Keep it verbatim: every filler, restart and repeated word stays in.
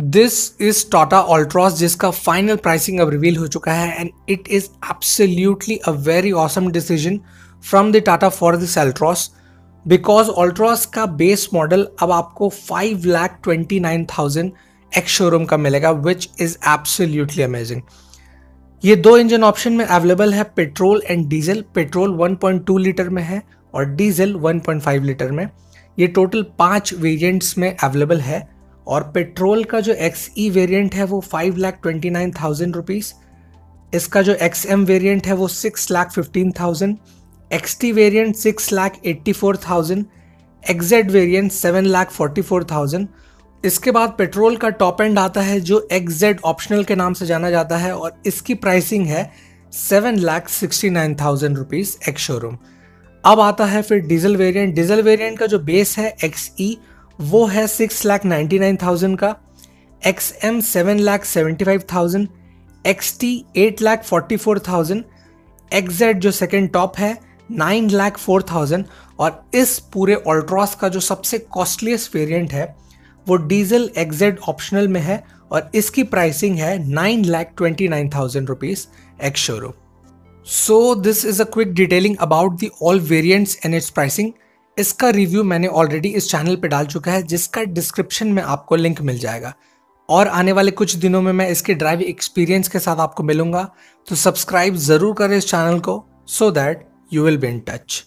This is Tata Altroz जिसका final pricing अब reveal हो चुका है and it is absolutely a very awesome decision from the Tata for this Altroz because Altroz का base model अब आपको five lakh twenty nine thousand ex showroom का मिलेगा विच इज़ एब्सोल्युटली अमेजिंग। ये दो इंजन ऑप्शन में अवेलेबल है, petrol and diesel. Petrol one point two litre में है और diesel one point five litre में। ये टोटल पांच वेरिएंट्स में अवेलेबल है और पेट्रोल का जो एक्स ई वेरिएंट है वो five lakh twenty nine thousand rupees, इसका जो एक्स एम वेरिएंट है वो six lakh fifteen thousand, X T variant six lakh eighty four thousand, X Z variant seven lakh forty four thousand. इसके बाद पेट्रोल का टॉप एंड आता है जो एक्स जेड ऑप्शनल के नाम से जाना जाता है और इसकी प्राइसिंग है seven lakh sixty nine thousand rupees ex showroom. अब आता है फिर डीजल वेरिएंट। डीजल वेरिएंट का जो बेस है एक्स ई वो है six lakh ninety nine thousand का, X M seven lakh seventy five thousand, X T eight lakh forty four thousand, X Z जो सेकेंड टॉप है नाइन लाख फोर थाउजेंड और इस पूरे अल्ट्रोज का जो सबसे कॉस्टलीस्ट वेरिएंट है वो डीजल एक्स जेड ऑप्शनल में है और इसकी प्राइसिंग है nine lakh twenty nine thousand rupees ex showroom. So this is a quick detailing about the all variants and its pricing. इसका रिव्यू मैंने ऑलरेडी इस चैनल पे डाल चुका है जिसका डिस्क्रिप्शन में आपको लिंक मिल जाएगा और आने वाले कुछ दिनों में मैं इसके ड्राइविंग एक्सपीरियंस के साथ आपको मिलूंगा, तो सब्सक्राइब ज़रूर करें इस चैनल को so that you will be in touch.